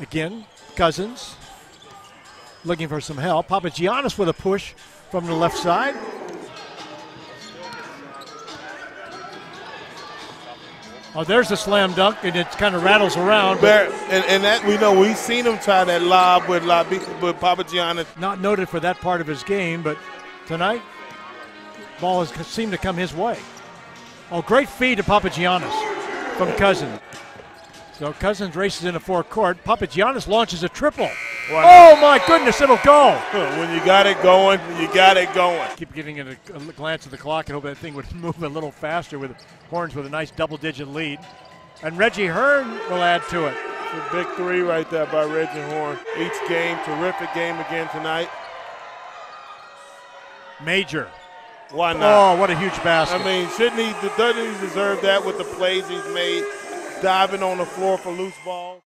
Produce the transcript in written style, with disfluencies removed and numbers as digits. Again, Cousins looking for some help. Papagiannis with a push from the left side. Oh, there's a slam dunk, and it kind of rattles around. And that, we know, we've seen him try that lob with Papagiannis. Not noted for that part of his game, but tonight, ball has seemed to come his way. Oh, great feed to Papagiannis from Cousins. So Cousins races into forecourt. Papagiannis launches a triple. Wow. Oh, my goodness, it'll go. When you got it going, you got it going. Keep getting a glance at the clock and hope that thing would move a little faster with Horns with a nice double-digit lead. And Reggie Hearn will add to it. It's a big three right there by Reggie Hearn. Each game, terrific game again tonight. Major. Why not? Oh, what a huge basket. I mean, doesn't he deserve that with the plays he's made, diving on the floor for loose balls?